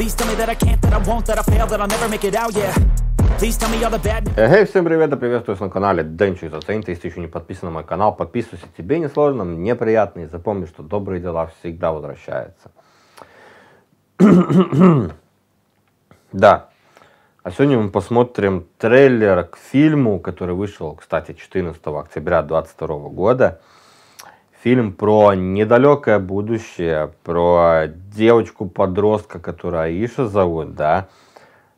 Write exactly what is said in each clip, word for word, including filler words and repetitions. Эй, всем привет, я приветствую вас на канале Денчик Заценит. Если еще не подписан на мой канал, подписывайся, тебе не сложно, мне приятно. И запомни, что добрые дела всегда возвращаются. Да. А сегодня мы посмотрим трейлер к фильму, который вышел, кстати, четырнадцатого октября две тысячи двадцать второго года. Фильм про недалекое будущее, про девочку-подростка, которую Аиша зовут, да.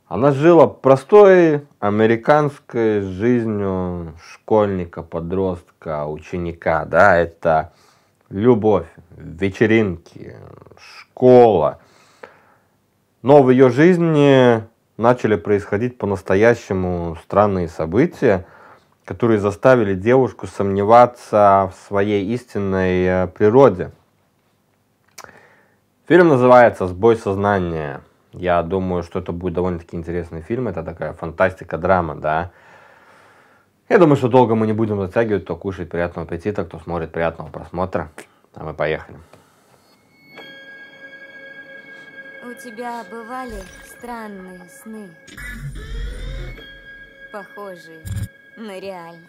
Она жила простой американской жизнью школьника, подростка, ученика, да. Это любовь, вечеринки, школа. Но в ее жизни начали происходить по-настоящему странные события, которые заставили девушку сомневаться в своей истинной природе. Фильм называется «Сбой сознания». Я думаю, что это будет довольно-таки интересный фильм. Это такая фантастика-драма, да. Я думаю, что долго мы не будем затягивать, то кушать приятного аппетита, кто смотрит, приятного просмотра. А мы поехали. У тебя бывали странные сны, похожие на реальность.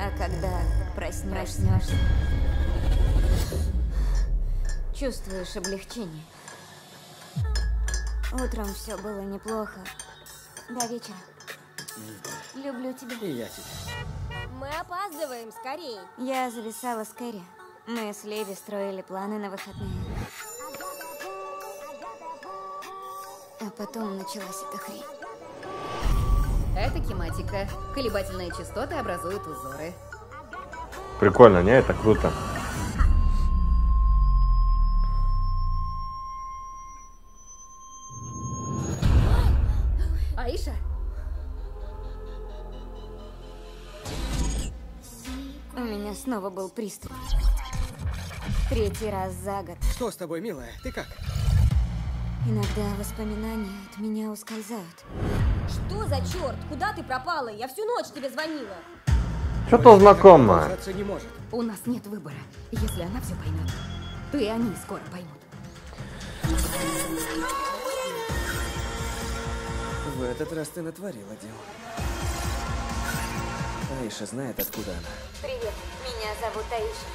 А когда проснешься, чувствуешь облегчение. Утром все было неплохо. До вечера. Люблю тебя. И я тебя. Мы опаздываем, скорее. Я зависала с Кэри. Мы с Леви строили планы на выходные. А потом началась эта хрень. Это кинематика. Колебательные частоты образуют узоры. Прикольно, не? Это круто. Аиша? У меня снова был приступ. Третий раз за год. Что с тобой, милая? Ты как? Иногда воспоминания от меня ускользают. Что за черт? Куда ты пропала? Я всю ночь тебе звонила. Что-то знакомое. У нас нет выбора. Если она все поймет, то и они скоро поймут. В этот раз ты натворила дело. Аиша знает, откуда она. Привет, меня зовут Аиша.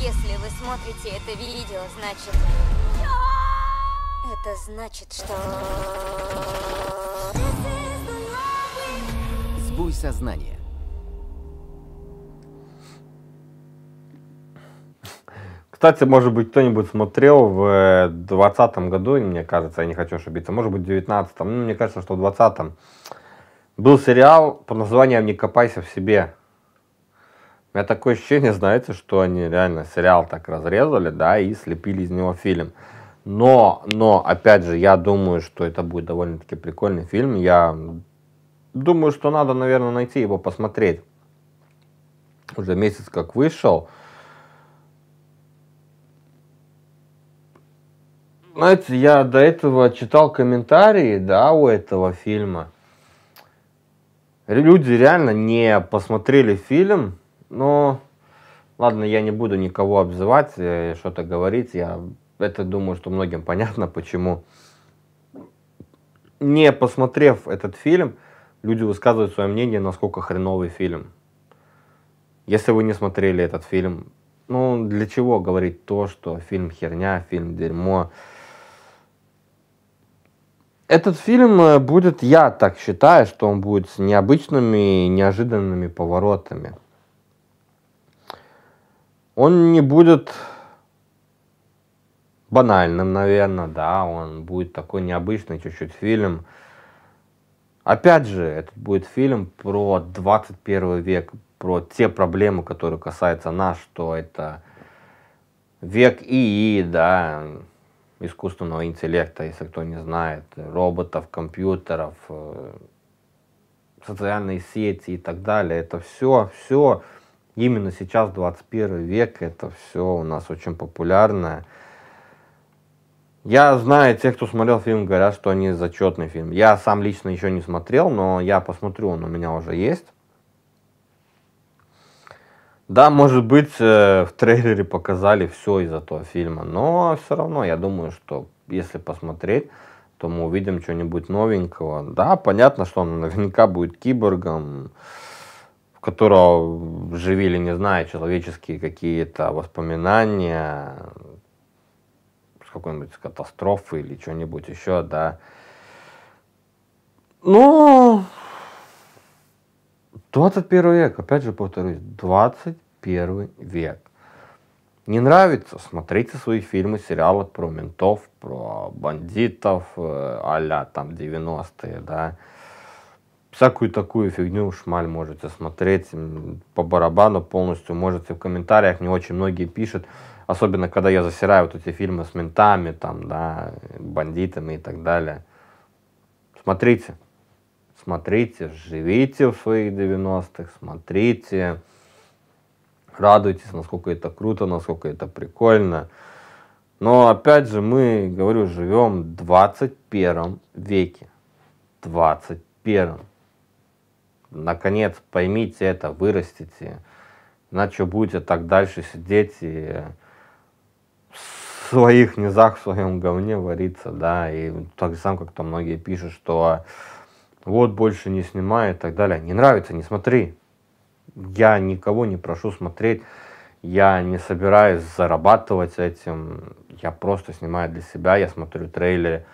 Если вы смотрите это видео, значит... Это значит, что... Сбой сознания. Кстати, может быть, кто-нибудь смотрел в двадцатом году, мне кажется, я не хочу ошибиться, может быть, в девятнадцатом, ну, мне кажется, что в двадцатом был сериал под названием «Не копайся в себе». У меня такое ощущение, знаете, что они реально сериал так разрезали, да, и слепили из него фильм. Но, но, опять же, я думаю, что это будет довольно-таки прикольный фильм. Я думаю, что надо, наверное, найти его, посмотреть. Уже месяц как вышел. Знаете, я до этого читал комментарии, да, у этого фильма. Люди реально не посмотрели фильм. Но, ладно, я не буду никого обзывать, что-то говорить. Я это думаю, что многим понятно, почему. Не посмотрев этот фильм, люди высказывают свое мнение, насколько хреновый фильм. Если вы не смотрели этот фильм, ну, для чего говорить то, что фильм херня, фильм дерьмо? Этот фильм будет, я так считаю, что он будет с необычными и неожиданными поворотами. Он не будет банальным, наверное, да, он будет такой необычный чуть-чуть фильм. Опять же, это будет фильм про двадцать первый век, про те проблемы, которые касаются нас, что это век ИИ, да, искусственного интеллекта, если кто не знает, роботов, компьютеров, социальные сети и так далее. Это все, все... Именно сейчас, двадцать первый век, это все у нас очень популярно. Я знаю, те, кто смотрел фильм, говорят, что они зачетный фильм. Я сам лично еще не смотрел, но я посмотрю, он у меня уже есть. Да, может быть, в трейлере показали все из этого фильма, но все равно я думаю, что если посмотреть, то мы увидим что-нибудь новенького. Да, понятно, что он наверняка будет киборгом, в которого живили, не знаю, человеческие какие-то воспоминания с какой-нибудь катастрофы или что-нибудь еще, да. Ну... двадцать первый век, опять же повторюсь, двадцать первый век. Не нравится? Смотрите свои фильмы, сериалы про ментов, про бандитов, а-ля там девяностые, да. Всякую такую фигню, шмаль можете смотреть, по барабану полностью можете в комментариях, мне очень многие пишут, особенно когда я засираю вот эти фильмы с ментами, там, да, бандитами и так далее. Смотрите. Смотрите, живите в своих девяностых, смотрите, радуйтесь, насколько это круто, насколько это прикольно. Но опять же, мы, говорю, живем в двадцать первом веке. двадцать первом. Наконец, поймите это, вырастите. Иначе будете так дальше сидеть и в своих низах, в своем говне вариться, да. И так же сам, как-то многие пишут, что... вот, больше не снимай и так далее. Не нравится, не смотри. Я никого не прошу смотреть. Я не собираюсь зарабатывать этим. Я просто снимаю для себя. Я смотрю трейлеры.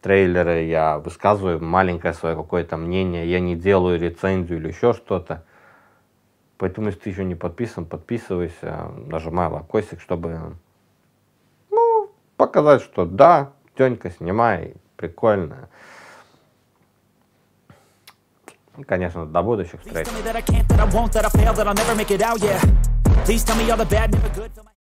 Трейлеры, я высказываю маленькое свое какое-то мнение. Я не делаю рецензию или еще что-то. Поэтому, если ты еще не подписан, подписывайся. Нажимай лайкосик, чтобы, ну, показать, что да, тёнька, снимай. Прикольно. И, конечно, до будущих встреч.